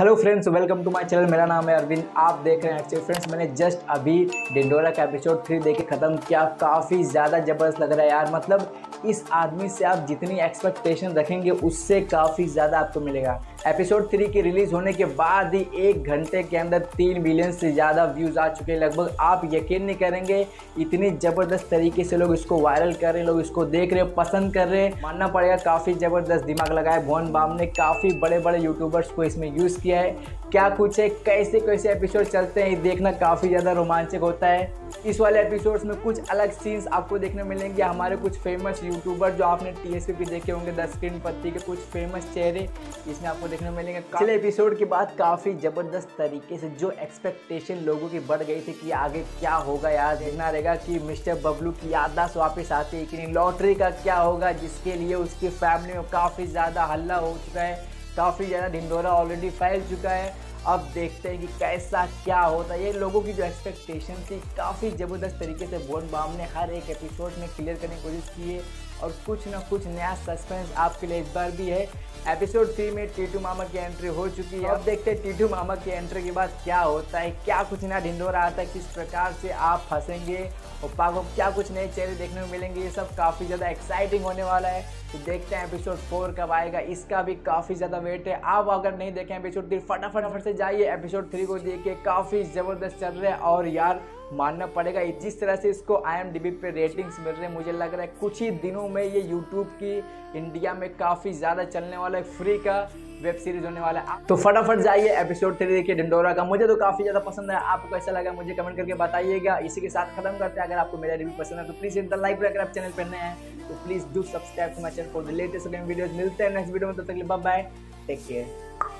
Hello friends, welcome to my channel. मेरा नाम है अरविंद, आप देख रहे हैं एक्चुअली। फ्रेंड्स, मैंने जस्ट अभी ढिंढोरा का एपिसोड 3 देखे ख़त्म किया। काफ़ी ज़्यादा ज़बरदस्त लग रहा है यार। मतलब इस आदमी से आप जितनी एक्सपेक्टेशन रखेंगे उससे काफ़ी ज़्यादा आपको मिलेगा। एपिसोड 3 के रिलीज़ होने के बाद ही 1 घंटे के अंदर 3 मिलियन से ज़्यादा व्यूज़ आ चुके हैं लगभग। आप यकीन नहीं करेंगे, इतनी ज़बरदस्त तरीके से लोग इसको वायरल कर रहे हैं, लोग इसको देख रहे हैं, पसंद कर रहे हैं। मानना पड़ेगा काफ़ी ज़बरदस्त दिमाग लगाया भुवन बाम ने। काफ़ी बड़े बड़े यूट्यूबर्स को इसमें यूज़ किया है। क्या कुछ है, कैसे कैसे एपिसोड चलते हैं, ये देखना काफ़ी ज़्यादा रोमांचक होता है। इस वाले एपिसोड्स में कुछ अलग सीन्स आपको देखने मिलेंगे। हमारे कुछ फेमस यूट्यूबर जो आपने TSP पे देखे होंगे, 10 स्ट्रीन पत्ती के कुछ फेमस चेहरे इसमें आपको देखने मिलेंगे। पिछले एपिसोड के बाद काफ़ी ज़बरदस्त तरीके से जो एक्सपेक्टेशन लोगों की बढ़ गई थी कि आगे क्या होगा, याद देखना रहेगा कि मिस्टर बबलू की याददाश्त वापस आती है कि नहीं, लॉटरी का क्या होगा, जिसके लिए उसकी फैमिली में काफ़ी ज़्यादा हल्ला हो चुका है, काफ़ी ज़्यादा ढिंढोरा ऑलरेडी फैल चुका है। अब देखते हैं कि कैसा क्या होता है। ये लोगों की जो एक्सपेक्टेशन थी काफ़ी ज़बरदस्त तरीके से भुवन बाम ने हर एक एपिसोड में क्लियर करने की कोशिश की है और कुछ ना कुछ नया सस्पेंस आपके लिए इस बार भी है। एपिसोड 3 में टीटू मामा की एंट्री हो चुकी है। अब देखते हैं टीटू मामा की एंट्री के बाद क्या होता है, क्या कुछ नया ढिंढोरा आता है, किस प्रकार से आप फंसेंगे और पाको क्या कुछ नए चेहरे देखने को मिलेंगे। ये सब काफ़ी ज़्यादा एक्साइटिंग होने वाला है। तो देखते हैं एपिसोड 4 कब आएगा, इसका भी काफ़ी ज़्यादा वेट है। आप अगर नहीं देखें एपिसोड 3, फटाफट से जाइए एपिसोड 3 को देखिए। काफ़ी ज़बरदस्त चल रहा है और यार मानना पड़ेगा जिस तरह से इसको IMDB पे रेटिंग्स मिल रहे हैं, मुझे लग रहा है कुछ ही दिनों में ये यूट्यूब की इंडिया में काफ़ी ज़्यादा चलने वाला है, फ्री का वेब सीरीज होने वाला है। तो फटाफट जाइए एपिसोड 3 देखिए ढिंढोरा का। मुझे तो काफ़ी ज़्यादा पसंद है, आपको कैसा लगा मुझे कमेंट करके बताइएगा। इसी के साथ खत्म करते हैं। अगर आपको मेरा रिव्यू पसंद है तो प्लीज़ इनका लाइक, अगर आप चैनल पर नए हैं तो please do subscribe to my channel for the latest videos. मिलते हैं नेक्स्ट वीडियो में, तब तक के लिए बाय बाय, टेक केयर।